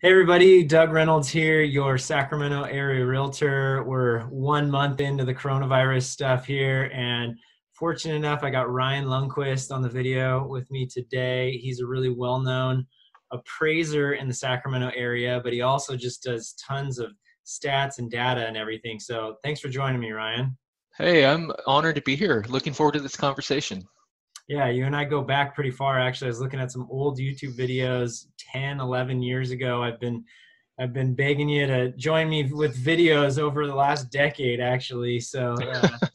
Hey everybody, Doug Reynolds here, your Sacramento area realtor. We're 1 month into the coronavirus stuff here, and fortunate enough, I got Ryan Lundquist on the video with me today. He's a really well-known appraiser in the Sacramento area, but he also just does tons of stats and data and everything. So thanks for joining me, Ryan. Hey, I'm honored to be here. Looking forward to this conversation. Yeah, you and I go back pretty far, actually. I was looking at some old YouTube videos 10, 11 years ago. I've been begging you to join me with videos over the last decade, actually. So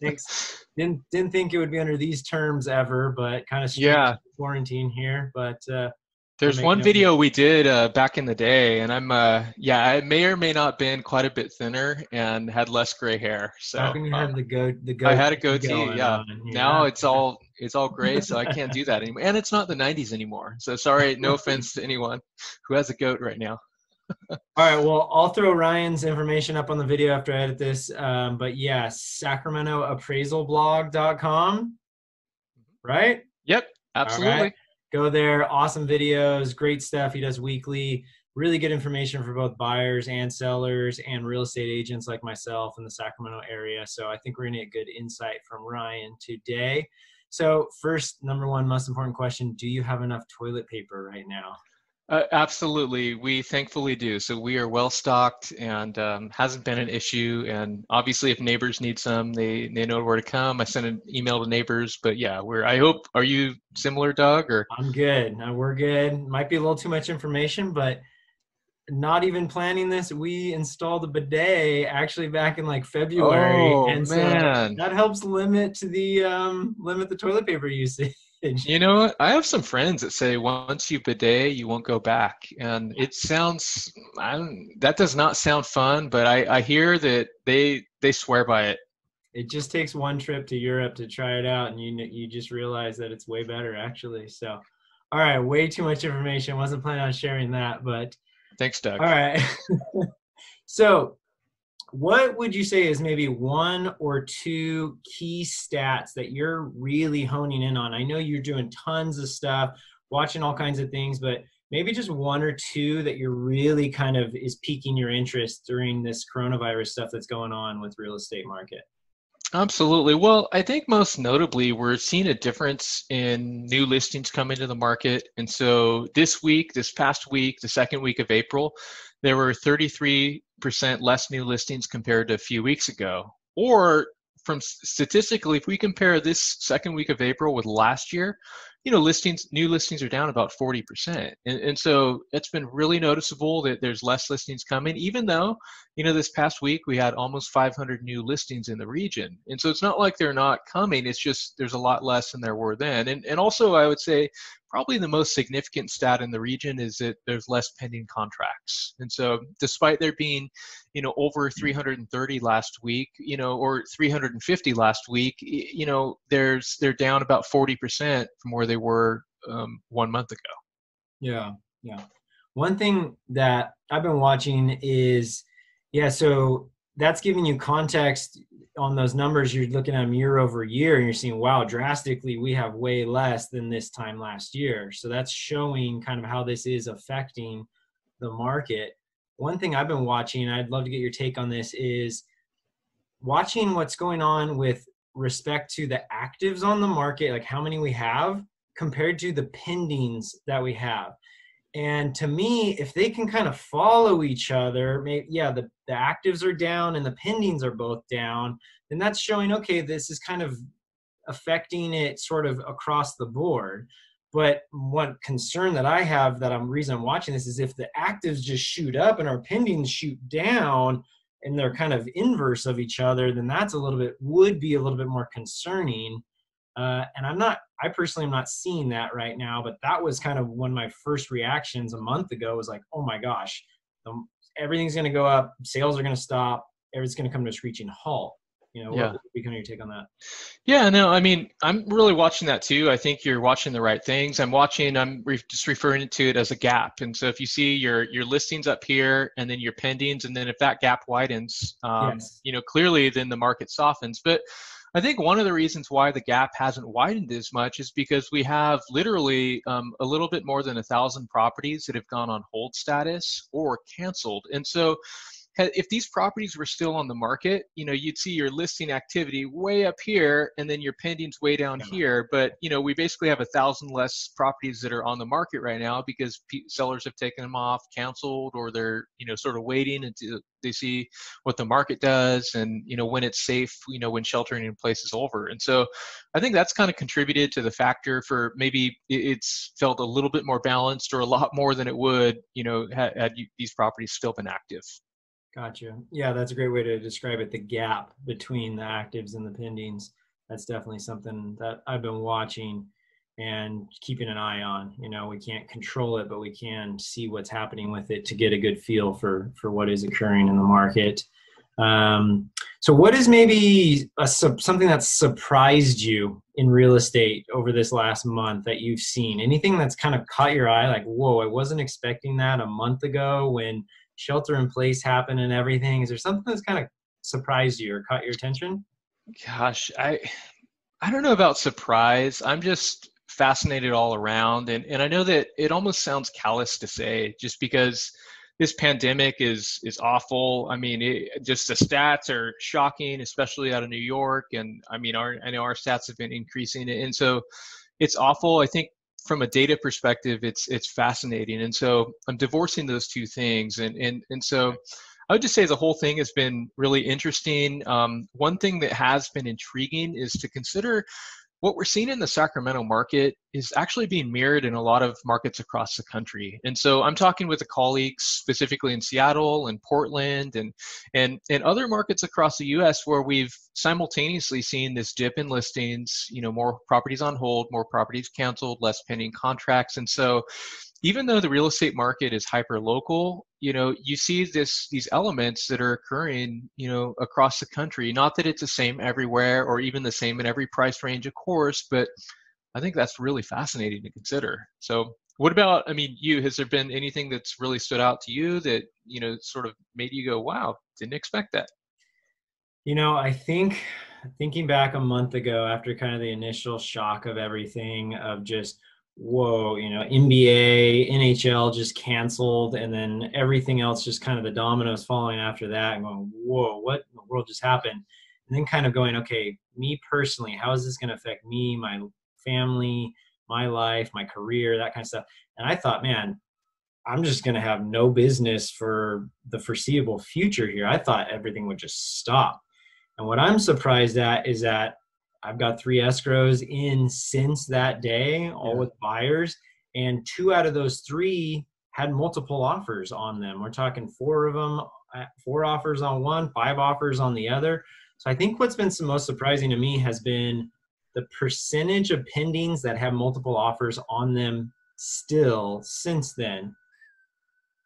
thanks. Didn't think it would be under these terms ever, but kind of quarantine here. But there's one video we did back in the day, and I may or may not been quite a bit thinner and had less gray hair. So how can you have the goatee? I had a goatee. Yeah. Now it's all gray, so I can't do that anymore. And it's not the 90s anymore. So sorry, no offense to anyone who has a goat right now. All right, well, I'll throw Ryan's information up on the video after I edit this. But yeah, sacramentoappraisalblog.com, right? Yep, absolutely. Right. Go there, awesome videos, great stuff. He does weekly, really good information for both buyers and sellers and real estate agents like myself in the Sacramento area. So I think we're gonna get good insight from Ryan today. So first, number one, most important question, do you have enough toilet paper right now? Absolutely. We thankfully do. So we are well stocked and hasn't been an issue. And obviously, if neighbors need some, they know where to come. I sent an email to neighbors, but yeah, are you similar, Doug? Or I'm good. No, we're good. Might be a little too much information, but not even planning this, we installed a bidet actually back in like February, so that helps limit the toilet paper usage. You know, I have some friends that say once you bidet, you won't go back, and it sounds that does not sound fun, but I hear that they swear by it. It just takes one trip to Europe to try it out, and you just realize that it's way better actually. So, all right, way too much information. Wasn't planning on sharing that, but. Thanks, Doug. All right. So what would you say is maybe one or two key stats that you're really honing in on? I know you're doing tons of stuff, watching all kinds of things, but maybe just one or two that you're really kind of is piquing your interest during this coronavirus stuff that's going on with real estate market. Absolutely. Well, I think most notably, we're seeing a difference in new listings coming to the market. And so this past week, the second week of April, there were 33% less new listings compared to a few weeks ago. Or from statistically, if we compare this second week of April with last year, you know, new listings are down about 40%. And so it's been really noticeable that there's less listings coming, even though, you know, this past week we had almost 500 new listings in the region. And so it's not like they're not coming. It's just there's a lot less than there were then. And also I would say probably the most significant stat in the region is that there's less pending contracts. And so despite there being, you know, over 330 last week, you know, or 350 last week, you know, they're down about 40% from where they were 1 month ago. Yeah. Yeah. One thing that I've been watching is, so that's giving you context on those numbers. You're looking at them year over year and you're seeing, wow, drastically, we have way less than this time last year. So that's showing kind of how this is affecting the market. One thing I've been watching, I'd love to get your take on this, is watching what's going on with respect to the actives on the market, like how many we have compared to the pendings that we have. And to me, if they can kind of follow each other, the actives are down and the pendings are both down, then that's showing, okay, this is kind of affecting it sort of across the board. But one concern that I have reason I'm watching this is if the actives just shoot up and our pendings shoot down and they're kind of inverse of each other, then that's would be a little bit more concerning. And I personally am not seeing that right now, but that was kind of one of my first reactions a month ago was like, oh my gosh, everything's going to go up. Sales are going to stop. Everything's going to come to a screeching halt. You know, what would be kind of your take on that? Yeah, no, I mean, I'm really watching that too. I think you're watching the right things. I'm just referring to it as a gap. And so if you see your listings up here and then your pendings, and then if that gap widens, you know, clearly then the market softens. But I think one of the reasons why the gap hasn't widened as much is because we have literally a little bit more than 1,000 properties that have gone on hold status or canceled. And so if these properties were still on the market, you know, you'd see your listing activity way up here and then your pendings way down here. But, you know, we basically have 1,000 less properties that are on the market right now because sellers have taken them off, canceled, or they're, you know, sort of waiting until they see what the market does and, you know, when it's safe, you know, when sheltering in place is over. And so I think that's kind of contributed to the factor for maybe it's felt a little bit more balanced or a lot more than it would, you know, had these properties still been active. Gotcha. Yeah, that's a great way to describe it. The gap between the actives and the pendings. That's definitely something that I've been watching and keeping an eye on. You know, we can't control it, but we can see what's happening with it to get a good feel for what is occurring in the market. So what is maybe something that's surprised you in real estate over this last month that you've seen? Anything that's kind of caught your eye, like, whoa, I wasn't expecting that a month ago when shelter in place happened and everything? Is there something that's kind of surprised you or caught your attention? Gosh, I don't know about surprise. I'm just fascinated all around. And I know that it almost sounds callous to say, just because this pandemic is awful. I mean, just the stats are shocking, especially out of New York. And I mean, I know our stats have been increasing. And so it's awful. I think from a data perspective, it's fascinating. And so I'm divorcing those two things. And so I would just say the whole thing has been really interesting. One thing that has been intriguing is to consider what we're seeing in the Sacramento market is actually being mirrored in a lot of markets across the country. And so I'm talking with a colleague specifically in Seattle and Portland and other markets across the US where we've simultaneously seen this dip in listings, you know, more properties on hold, more properties canceled, less pending contracts. And so even though the real estate market is hyper local, you know, you see these elements that are occurring, you know, across the country. Not that it's the same everywhere or even the same in every price range, of course, but I think that's really fascinating to consider. So what about, I mean, you, has there been anything that's really stood out to you that, you know, sort of made you go, wow, didn't expect that? You know, I think thinking back a month ago after kind of the initial shock of everything of just, whoa, you know, NBA, NHL just canceled, and then everything else just kind of the dominoes falling after that and going, whoa, what in the world just happened? And then kind of going, okay, me personally, how is this going to affect me, my family, my life, my career, that kind of stuff? And I thought, man, I'm just going to have no business for the foreseeable future here. I thought everything would just stop. And what I'm surprised at is that I've got 3 escrows in since that day, all with buyers, and 2 out of those 3 had multiple offers on them. We're talking 4 of them, 4 offers on one, 5 offers on the other. So I think what's been the most surprising to me has been the percentage of pendings that have multiple offers on them still since then.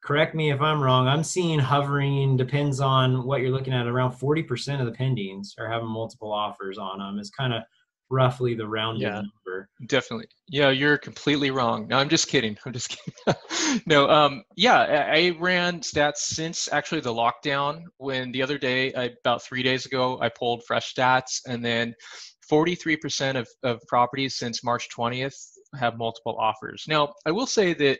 Correct me if I'm wrong, I'm seeing hovering, depends on what you're looking at, around 40% of the pendings are having multiple offers on them. It's kind of roughly the rounded number. Definitely. Yeah, you're completely wrong. No, I'm just kidding. I'm just kidding. No, yeah, I ran stats since actually the lockdown, when the other day, about 3 days ago, I pulled fresh stats, and then 43% of properties since March 20th have multiple offers. Now, I will say that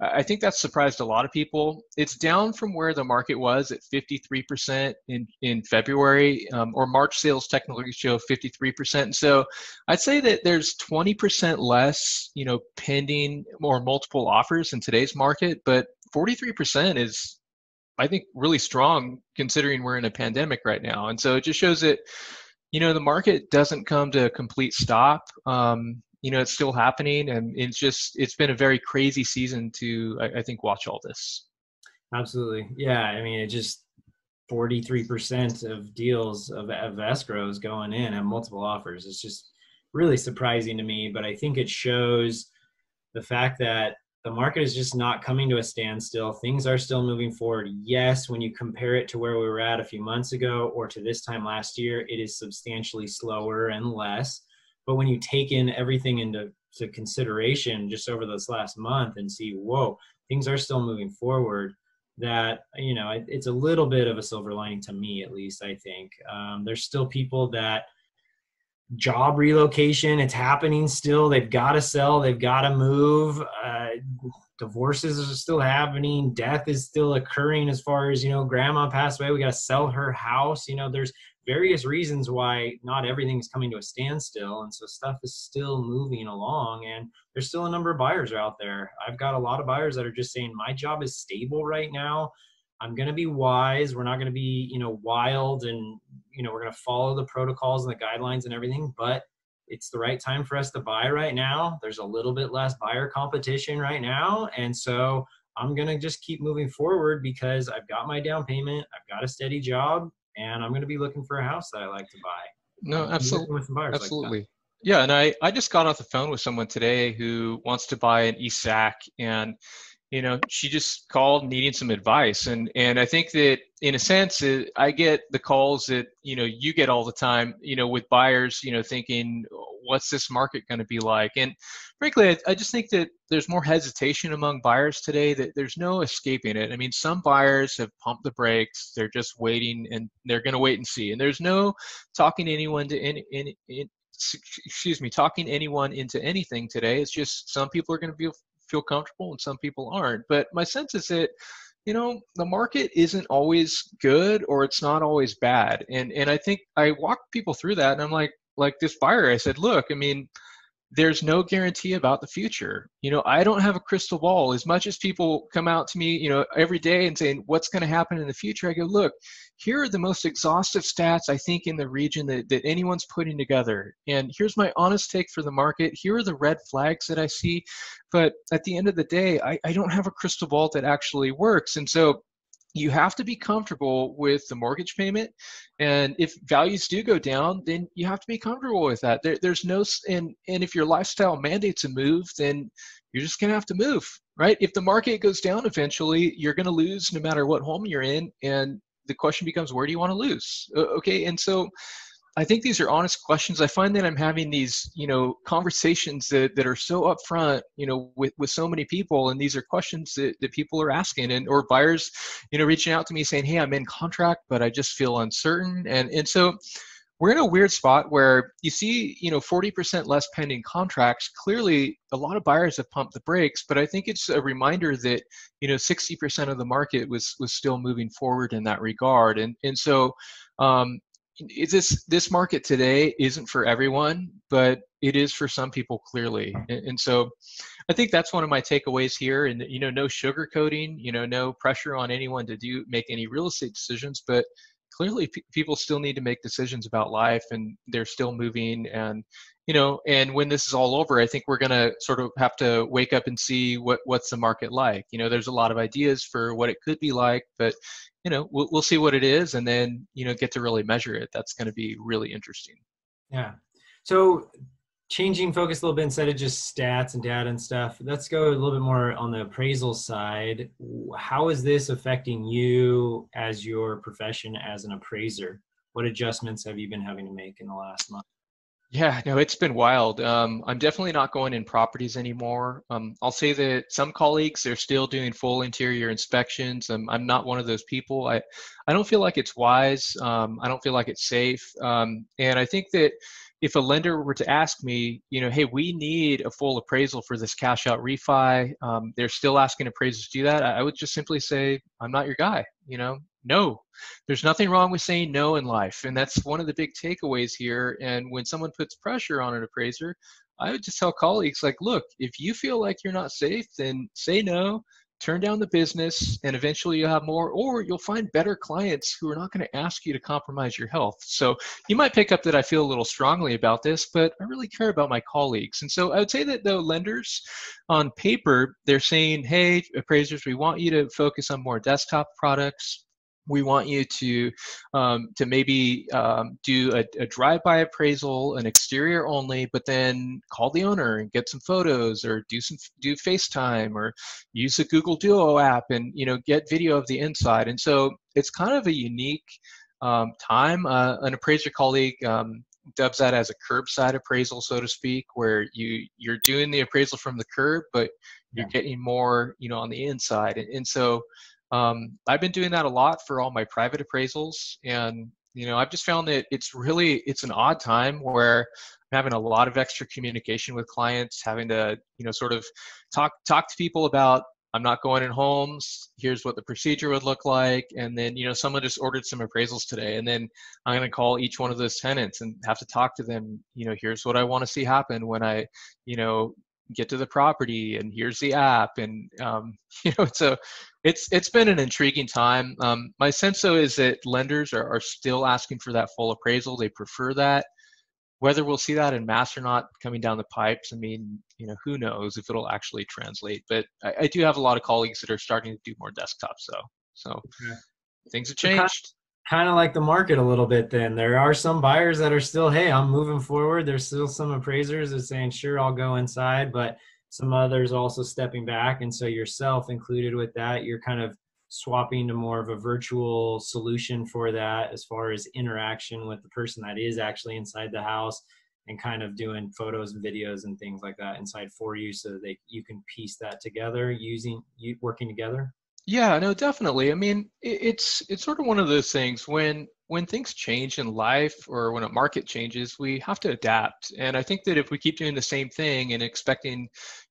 I think that's surprised a lot of people. It's down from where the market was at 53% in February, or March sales technically show 53%. And so I'd say that there's 20% less, you know, pending or multiple offers in today's market, but 43% is, I think, really strong considering we're in a pandemic right now. And so it just shows that, you know, the market doesn't come to a complete stop. You know, it's still happening, and it's been a very crazy season to, I think, watch all this. Absolutely. Yeah. I mean, it just 43% of deals of escrows going in and multiple offers. It's just really surprising to me, but I think it shows the fact that the market is just not coming to a standstill. Things are still moving forward. Yes, when you compare it to where we were at a few months ago or to this time last year, it is substantially slower and less. But when you take in everything into consideration just over this last month and see, whoa, things are still moving forward, that, you know, it's a little bit of a silver lining to me, at least, I think. There's still people that job relocation. It's happening still. They've got to sell. They've got to move. Divorces are still happening. Death is still occurring as far as, you know, grandma passed away. We got to sell her house. You know, there's various reasons why not everything is coming to a standstill. And so stuff is still moving along, and there's still a number of buyers out there. I've got a lot of buyers that are just saying, my job is stable right now. I'm going to be wise. We're not going to be, you know, wild, and, you know, we're going to follow the protocols and the guidelines and everything, but it's the right time for us to buy right now. There's a little bit less buyer competition right now. And so I'm going to just keep moving forward because I've got my down payment. I've got a steady job, and I'm going to be looking for a house that I like to buy. No, absolutely. Absolutely. Like, yeah. And I just got off the phone with someone today who wants to buy an ESAC, and, you know, she just called needing some advice. And I think that in a sense, I get the calls that, you know, you get all the time, you know, with buyers, you know, thinking, what's this market going to be like? And frankly, I just think that there's more hesitation among buyers today, that there's no escaping it. I mean, some buyers have pumped the brakes. They're just waiting, and they're going to wait and see. And there's no talking to anyone to talking anyone into anything today. It's just some people are going to be feel comfortable and some people aren't. But my sense is that, you know, the market isn't always good, or it's not always bad. And I think I walk people through that, and I'm like this buyer, I said, look, I mean, there's no guarantee about the future. You know, I don't have a crystal ball. As much as people come out to me, you know, every day and saying, what's going to happen in the future? I go, look, here are the most exhaustive stats, I think, in the region that anyone's putting together. And here's my honest take for the market. Here are the red flags that I see. But at the end of the day, I don't have a crystal ball that actually works. And so you have to be comfortable with the mortgage payment. And if values do go down, then you have to be comfortable with that. There's no, and if your lifestyle mandates a move, then you're just gonna have to move, right? If the market goes down eventually, you're gonna lose no matter what home you're in. And the question becomes, where do you wanna lose? Okay, and so I think these are honest questions. I find that I'm having these, you know, conversations that are so upfront, you know, with so many people. And these are questions that people are asking, and or buyers, you know, reaching out to me saying, hey, I'm in contract, but I just feel uncertain. And so we're in a weird spot where you see, you know, 40% less pending contracts. Clearly, a lot of buyers have pumped the brakes, but I think it's a reminder that, you know, 60% of the market was still moving forward in that regard. And so, this market today isn't for everyone, but it is for some people, clearly. And so I think that's one of my takeaways here. And, you know, no sugarcoating, you know, no pressure on anyone to make any real estate decisions, but clearly people still need to make decisions about life, and they're still moving. And, you know, and when this is all over, I think we're going to sort of have to wake up and see what's the market like. You know, there's a lot of ideas for what it could be like, but, you know, we'll see what it is, and then, you know, get to really measure it. That's going to be really interesting. Yeah. So changing focus a little bit, instead of just stats and data and stuff, let's go a little bit more on the appraisal side. How is this affecting you as your profession as an appraiser? What adjustments have you been having to make in the last month? Yeah, no, it's been wild. I'm definitely not going in properties anymore. I'll say that some colleagues are still doing full interior inspections. I'm not one of those people. I don't feel like it's wise. I don't feel like it's safe. And I think that if a lender were to ask me, you know, hey, we need a full appraisal for this cash out refi, they're still asking appraisers to do that, I would just simply say, I'm not your guy, you know? No, there's nothing wrong with saying no in life. And that's one of the big takeaways here. And when someone puts pressure on an appraiser, I would just tell colleagues, like, look, if you feel like you're not safe, then say no, turn down the business, and eventually you'll have more, or you'll find better clients who are not going to ask you to compromise your health. So you might pick up that I feel a little strongly about this, but I really care about my colleagues. And so I would say that though lenders on paper, they're saying, hey, appraisers, we want you to focus on more desktop products. We want you to maybe do a drive-by appraisal, an exterior only, but then call the owner and get some photos, or do FaceTime, or use the Google Duo app, and, you know, get video of the inside. And so it's kind of a unique time. An appraiser colleague dubs that as a curbside appraisal, so to speak, where you're doing the appraisal from the curb, but you're getting more, you know, on the inside, and so. I've been doing that a lot for all my private appraisals, and You know, I've just found that it's an odd time where I'm having a lot of extra communication with clients, having to, you know, sort of talk to people about, I'm not going in homes, here's what the procedure would look like. And then, you know, someone just ordered some appraisals today, and then I'm going to call each one of those tenants and have to talk to them, you know, here's what I want to see happen when I, you know, get to the property, and here's the app. And, you know, so it's been an intriguing time. My sense though is that lenders are still asking for that full appraisal. They prefer that. Whether we'll see that in mass or not coming down the pipes, I mean, you know, who knows if it'll actually translate. But I do have a lot of colleagues that are starting to do more desktops, though. So things have changed. Kind of like the market a little bit then. There are some buyers that are still, hey, I'm moving forward. There's still some appraisers that are saying, sure, I'll go inside. But some others also stepping back. And so yourself included with that, you're kind of swapping to more of a virtual solution for that as far as interaction with the person that is actually inside the house, and kind of doing photos and videos and things like that inside for you so that you can piece that together working together. Yeah, no, definitely. I mean, it's sort of one of those things when things change in life, or when a market changes, we have to adapt. And I think that if we keep doing the same thing and expecting,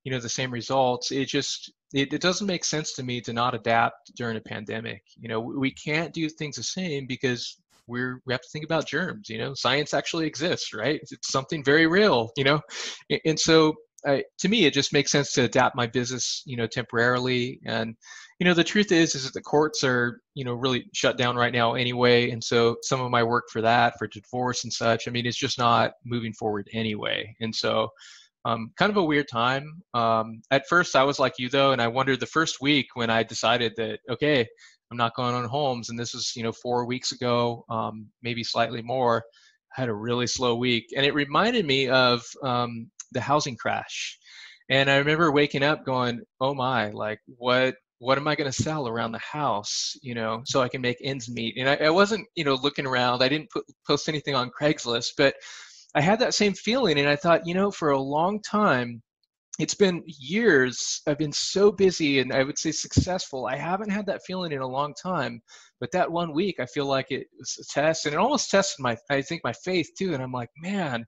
you know, the same results, it doesn't make sense to me to not adapt during a pandemic. You know, we can't do things the same because we have to think about germs. You know, science actually exists, right? It's something very real, you know? And so to me, it just makes sense to adapt my business, you know, temporarily. And, you know, the truth is that the courts are, you know, really shut down right now anyway. And so some of my work for that, for divorce and such, I mean, it's just not moving forward anyway. And so, kind of a weird time. At first, I was like you, though, and I wondered the first week when I decided that, okay, I'm not going on homes, and this was, you know, 4 weeks ago, maybe slightly more, I had a really slow week. And it reminded me of the housing crash. And I remember waking up going, oh my, like what am I going to sell around the house, you know, so I can make ends meet? And I wasn't, you know, looking around. I didn't post anything on Craigslist, but I had that same feeling. And I thought, you know, for a long time, it's been years, I've been so busy and I would say successful. I haven't had that feeling in a long time, but that one week I feel like it was a test, and it almost tested my faith too. And I'm like, man,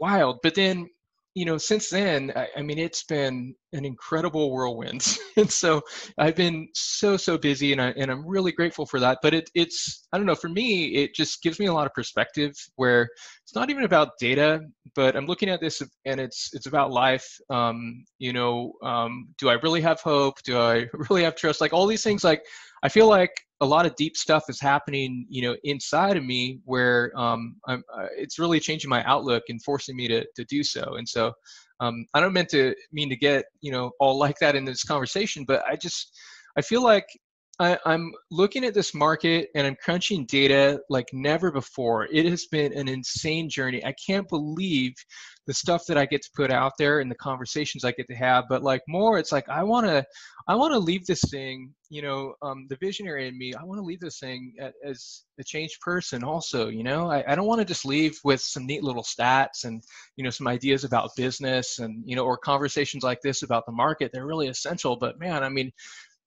wild. But then, you know, since then, I mean, it's been an incredible whirlwind. And so I've been so busy, and I'm really grateful for that. But it's, I don't know, for me, it just gives me a lot of perspective where it's not even about data, but I'm looking at this and it's about life. You know, do I really have hope? Do I really have trust? Like all these things, like I feel like a lot of deep stuff is happening, you know, inside of me where it's really changing my outlook and forcing me to do so. And so I don't mean to get, you know, all like that in this conversation, but I feel like I'm looking at this market and I'm crunching data like never before. It has been an insane journey. I can't believe the stuff that I get to put out there and the conversations I get to have, but like more, it's like, I want to leave this thing, you know, the visionary in me, I want to leave this thing as a changed person also, you know, I don't want to just leave with some neat little stats and, you know, some ideas about business and, you know, or conversations like this about the market. They're really essential, but man, I mean,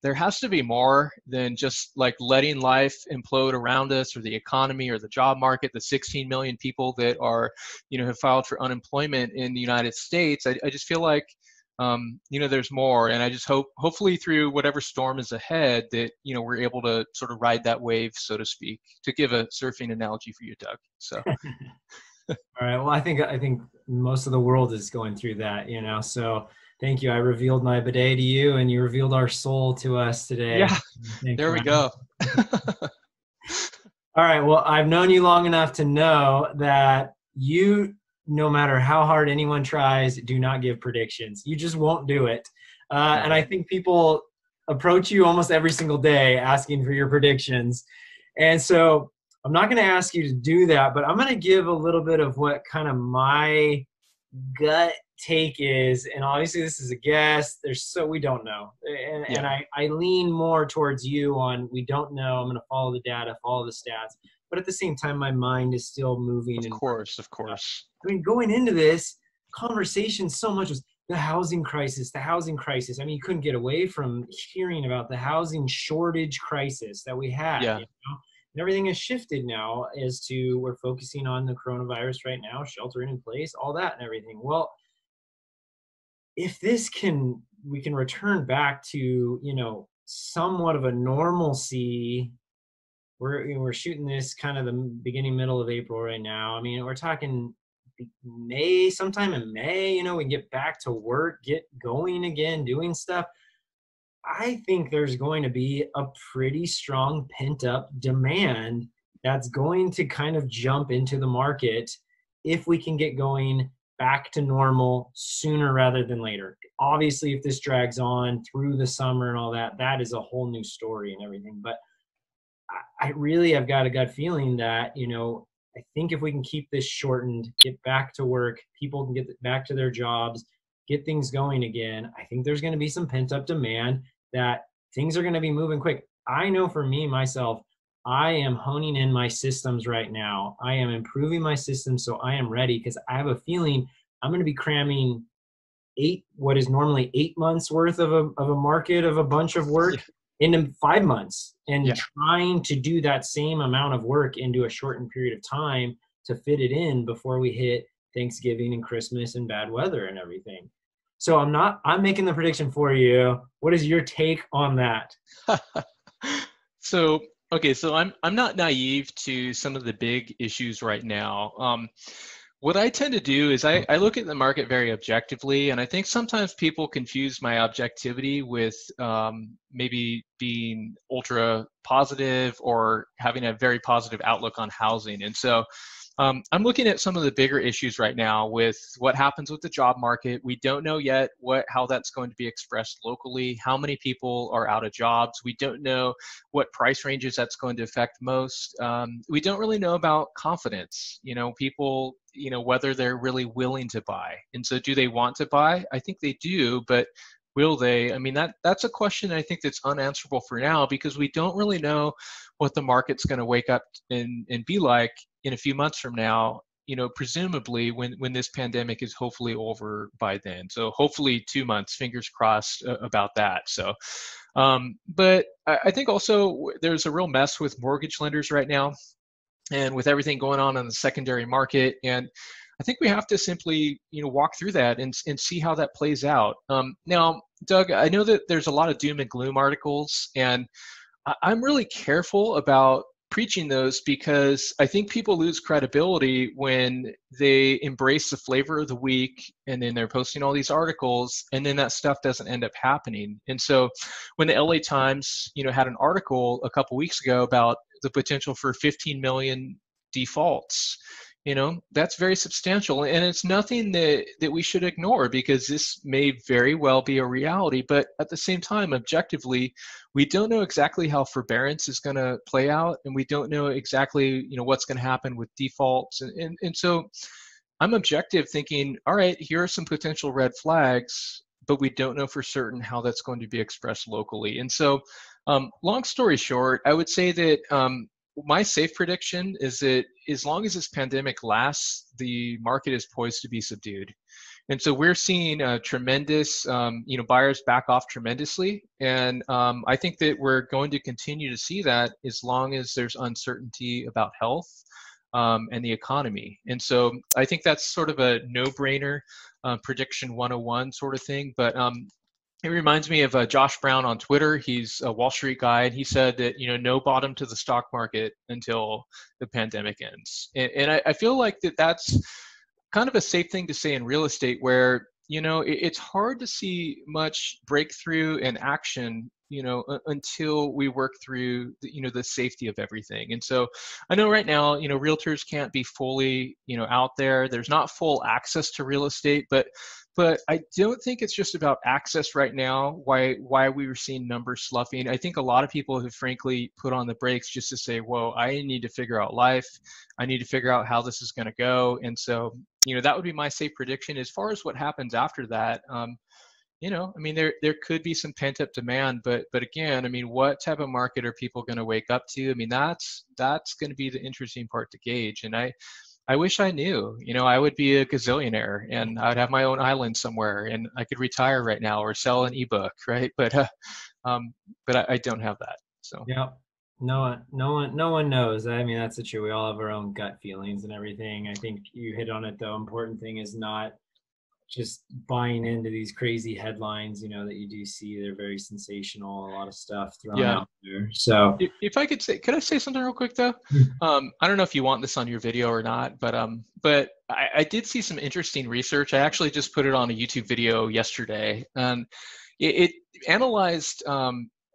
there has to be more than just like letting life implode around us, or the economy, or the job market, the 16 million people that are, you know, have filed for unemployment in the United States. I just feel like, you know, there's more. And I just hopefully through whatever storm is ahead that, you know, we're able to sort of ride that wave, so to speak, to give a surfing analogy for you, Doug. So. All right. Well, I think most of the world is going through that, you know, so thank you. I revealed my bidet to you, and you revealed our soul to us today. Yeah, there we go. All right. Well, I've known you long enough to know that you, no matter how hard anyone tries, do not give predictions. You just won't do it. And I think people approach you almost every single day asking for your predictions. And so I'm not going to ask you to do that, but I'm going to give a little bit of what kind of my gut take is, and obviously this is a guess, we don't know, and I lean more towards you on we don't know. I'm going to follow the data, follow the stats, but at the same time my mind is still moving. Of course I mean, going into this conversation, so much was the housing crisis. I mean, you couldn't get away from hearing about the housing shortage crisis that we had. Yeah. You know? And everything has shifted now as to we're focusing on the coronavirus right now, sheltering in place, all that and everything. Well, if this can, we can return back to, you know, somewhat of a normalcy. We're shooting this kind of the beginning, middle of April right now. I mean, we're talking May, sometime in May, you know, we get back to work, get going again, doing stuff. I think there's going to be a pretty strong pent-up demand that's going to kind of jump into the market if we can get going back to normal sooner rather than later. Obviously, if this drags on through the summer and all that, that is a whole new story and everything. But I really have got a gut feeling that, you know, I think if we can keep this shortened, get back to work, people can get back to their jobs, get things going again, I think there's going to be some pent-up demand that things are going to be moving quick. I know for me, myself, I am honing in my systems right now. I am improving my systems so I am ready because I have a feeling I'm going to be cramming what is normally 8 months worth of a market of a bunch of work into 5 months and trying to do that same amount of work into a shortened period of time to fit it in before we hit Thanksgiving and Christmas and bad weather and everything. So I'm making the prediction for you. What is your take on that? So I'm not naive to some of the big issues right now. What I tend to do is I look at the market very objectively, and I think sometimes people confuse my objectivity with maybe being ultra positive or having a very positive outlook on housing. And so I'm looking at some of the bigger issues right now with what happens with the job market. We don't know yet how that's going to be expressed locally, how many people are out of jobs. We don't know what price ranges that's going to affect most. We don't really know about confidence, you know, people, you know, whether they're really willing to buy. And so do they want to buy? I think they do, but will they? I mean, that's a question I think that's unanswerable for now because we don't really know what the market's going to wake up and be like in a few months from now, you know, presumably when this pandemic is hopefully over by then. So hopefully 2 months, fingers crossed about that. So, but I think also there's a real mess with mortgage lenders right now and with everything going on in the secondary market. And I think we have to simply, you know, walk through that and see how that plays out. Now, Doug, I know that there's a lot of doom and gloom articles, and I'm really careful about preaching those because I think people lose credibility when they embrace the flavor of the week and then they're posting all these articles and then that stuff doesn't end up happening. And so when the LA Times, you know, had an article a couple weeks ago about the potential for 15 million defaults, you know, that's very substantial. And it's nothing that we should ignore because this may very well be a reality. But at the same time, objectively, we don't know exactly how forbearance is going to play out. And we don't know exactly, you know, what's going to happen with defaults. And so I'm objective thinking, all right, here are some potential red flags, but we don't know for certain how that's going to be expressed locally. And so long story short, I would say that my safe prediction is that as long as this pandemic lasts, the market is poised to be subdued. And so we're seeing a tremendous, you know, buyers back off tremendously. And I think that we're going to continue to see that as long as there's uncertainty about health and the economy. And so I think that's sort of a no-brainer prediction 101 sort of thing. But it reminds me of Josh Brown on Twitter. He's a Wall Street guy, and he said that, you know, no bottom to the stock market until the pandemic ends. And I feel like that's kind of a safe thing to say in real estate where, you know, it's hard to see much breakthrough and action, you know, until we work through, you know, the safety of everything. And so I know right now, you know, realtors can't be fully, you know, out there. There's not full access to real estate, but I don't think it's just about access right now, why we were seeing numbers sloughing. I think a lot of people have frankly put on the brakes just to say, whoa, I need to figure out life. I need to figure out how this is going to go. And so, you know, that would be my safe prediction. As far as what happens after that, you know, I mean, there could be some pent-up demand, but again, I mean, what type of market are people going to wake up to? I mean, that's going to be the interesting part to gauge. And I wish I knew. You know, I would be a gazillionaire and I would have my own island somewhere and I could retire right now or sell an ebook, right? But I don't have that. So yeah, No one knows. I mean, that's the truth. We all have our own gut feelings and everything. I think you hit on it. The important thing is not just buying into these crazy headlines, you know, that you do see. They're very sensational, a lot of stuff thrown out there. So if I could say, could I say something real quick though? I don't know if you want this on your video or not, but I did see some interesting research. I actually just put it on a YouTube video yesterday, and it analyzed,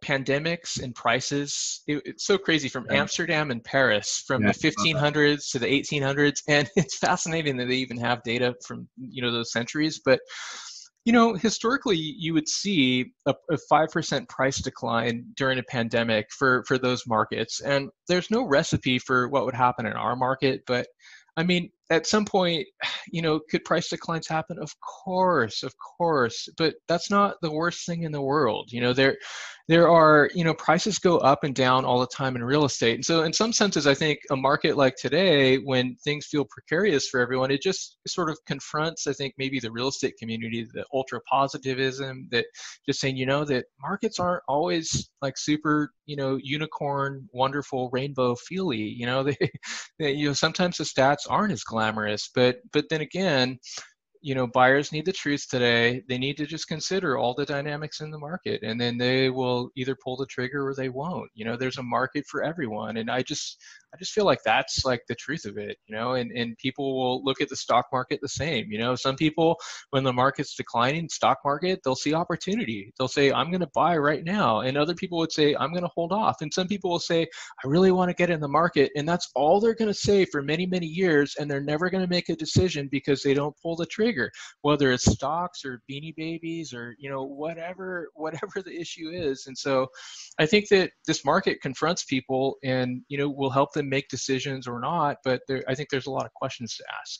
pandemics and prices. It's so crazy, from Amsterdam and Paris, from the 1500s to the 1800s. And it's fascinating that they even have data from, you know, those centuries. But, you know, historically, you would see a 5% price decline during a pandemic for those markets. And there's no recipe for what would happen in our market. But I mean, at some point, you know, could price declines happen? Of course, but that's not the worst thing in the world. You know, there are, you know, prices go up and down all the time in real estate. And so in some senses, I think a market like today, when things feel precarious for everyone, it just sort of confronts, I think, maybe the real estate community, the ultra positivism, that just saying, you know, that markets aren't always like super, you know, unicorn, wonderful, rainbow feely. You know, you know, sometimes the stats aren't as glamorous, but then again, you know, buyers need the truth today. They need to just consider all the dynamics in the market, and then they will either pull the trigger or they won't. You know, there's a market for everyone, and I just feel like that's like the truth of it, you know, and people will look at the stock market the same. You know, some people, when the market's declining, stock market, they'll see opportunity. They'll say, I'm going to buy right now. And other people would say, I'm going to hold off. And some people will say, I really want to get in the market. And that's all they're going to say for many, many years. And they're never going to make a decision because they don't pull the trigger. Whether it's stocks or Beanie Babies or, you know, whatever the issue is. And so I think that this market confronts people and, you know, will help them make decisions or not. But I think there's a lot of questions to ask.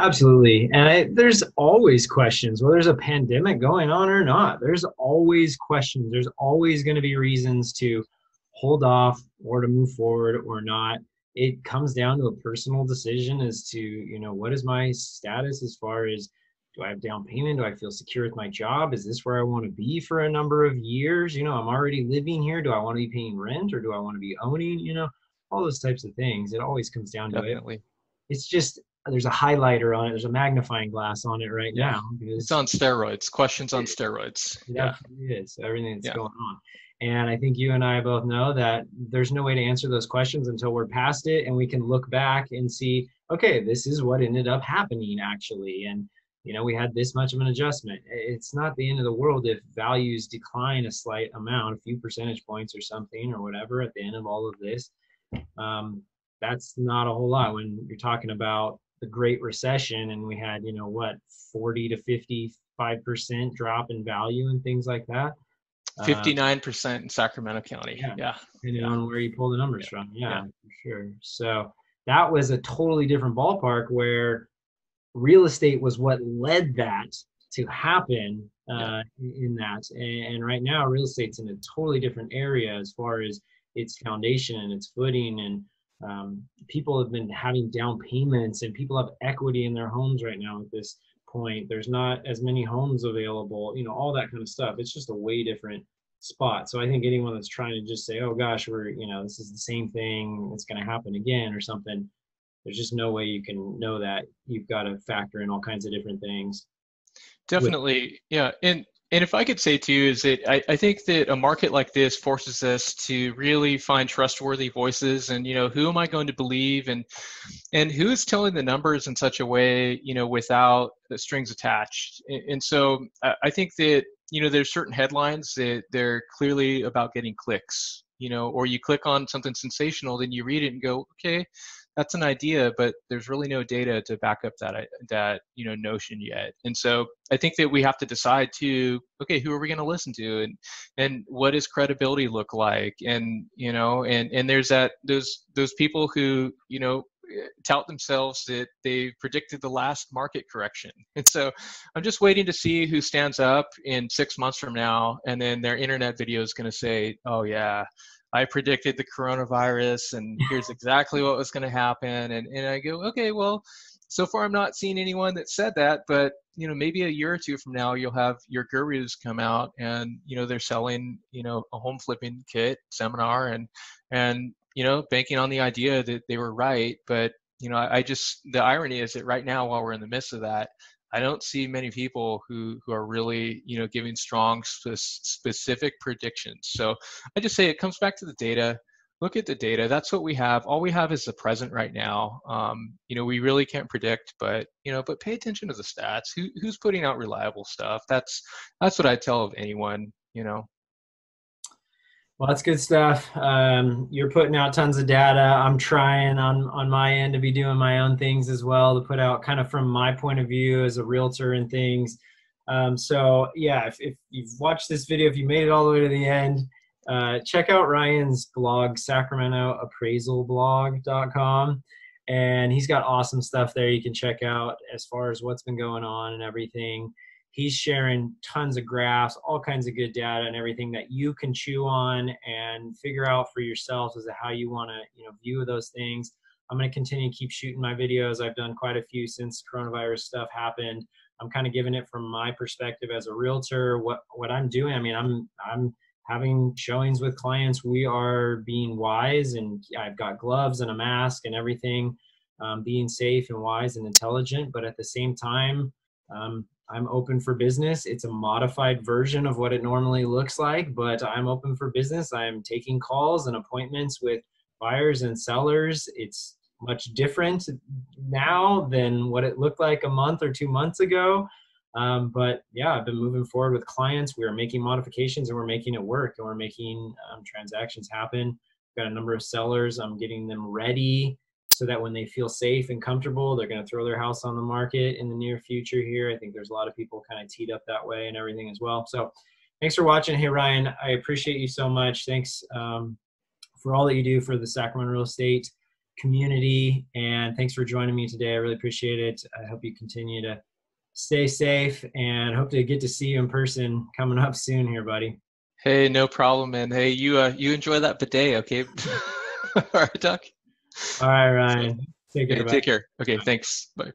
Absolutely. And there's always questions, whether there's a pandemic going on or not. There's always questions. There's always going to be reasons to hold off or to move forward or not. It comes down to a personal decision as to, you know, what is my status as far as, do I have down payment? Do I feel secure with my job? Is this where I want to be for a number of years? You know, I'm already living here. Do I want to be paying rent, or do I want to be owning, you know, all those types of things. It always comes down to it. It's just, there's a highlighter on it. There's a magnifying glass on it right now. It's on steroids, questions on steroids. It is, everything that's going on. And I think you and I both know that there's no way to answer those questions until we're past it and we can look back and see, okay, this is what ended up happening actually. And, you know, we had this much of an adjustment. It's not the end of the world if values decline a slight amount, a few percentage points or something or whatever at the end of all of this. That's not a whole lot when you're talking about the Great Recession and we had, you know, what, 40 to 55% drop in value and things like that. 59% in Sacramento County. Depending on where you pull the numbers from. Yeah, for sure. So that was a totally different ballpark where real estate was what led that to happen in that. And right now, real estate's in a totally different area as far as its foundation and its footing. And people have been having down payments, and people have equity in their homes right now at this point. There's not as many homes available, you know, all that kind of stuff. It's just a way different spot. So I think anyone that's trying to just say, oh gosh, we're, you know, this is the same thing, it's going to happen again or something, there's just no way you can know that. You've got to factor in all kinds of different things. Definitely. Yeah. And if I could say too, is that I think that a market like this forces us to really find trustworthy voices, and, you know, who am I going to believe, and who is telling the numbers in such a way, you know, without the strings attached. And so I think that, you know, there's certain headlines that they're clearly about getting clicks, you know, or you click on something sensational, then you read it and go, okay, that's an idea, but there's really no data to back up that, you know, notion yet. And so I think that we have to decide too, okay, who are we going to listen to, and what does credibility look like? And, you know, and there's that, those people who, you know, tout themselves that they predicted the last market correction. And so I'm just waiting to see who stands up in 6 months from now, and then their internet video is going to say, oh yeah, I predicted the coronavirus, and here's exactly what was going to happen. And I go, okay, well, So far, I'm not seeing anyone that said that, but maybe a year or two from now, you'll have your gurus come out and they're selling a home flipping kit seminar and banking on the idea that they were right. But I just, the irony is that right now, while we're in the midst of that, I don't see many people who are really, giving strong specific predictions. So I just say it comes back to the data. Look at the data. That's what we have. All we have is the present right now. We really can't predict, but but pay attention to the stats. Who's putting out reliable stuff? That's what I tell of anyone. Well, that's good stuff. You're putting out tons of data. I'm trying on my end to be doing my own things as well, to put out kind of from my point of view as a realtor and things. So yeah, if you've watched this video, if you made it all the way to the end, check out Ryan's blog, sacramentoappraisalblog.com. And he's got awesome stuff there you can check out as far as what's been going on and everything. He's sharing tons of graphs, all kinds of good data and everything that you can chew on and figure out for yourself as to how you want to, view those things. I'm going to continue to keep shooting my videos. I've done quite a few since coronavirus stuff happened. I'm kind of giving it from my perspective as a realtor, what I'm doing. I mean, I'm having showings with clients. We are being wise, and I've got gloves and a mask and everything, being safe and wise and intelligent. But at the same time, I'm open for business. It's a modified version of what it normally looks like, but I'm open for business. I'm taking calls and appointments with buyers and sellers. It's much different now than what it looked like a month or 2 months ago. But yeah, I've been moving forward with clients. We are making modifications, and we're making it work, and we're making transactions happen. We've got a number of sellers. I'm getting them ready so that when they feel safe and comfortable, they're going to throw their house on the market in the near future here. I think there's a lot of people kind of teed up that way and everything as well. So thanks for watching. Hey, Ryan, I appreciate you so much. Thanks for all that you do for the Sacramento real estate community. And thanks for joining me today. I really appreciate it. I hope you continue to stay safe, and hope to get to see you in person coming up soon here, buddy. Hey, no problem, man. Hey, you enjoy that bidet, okay? All right, Doc. All right, Ryan. Take care. Okay, thanks. Bye.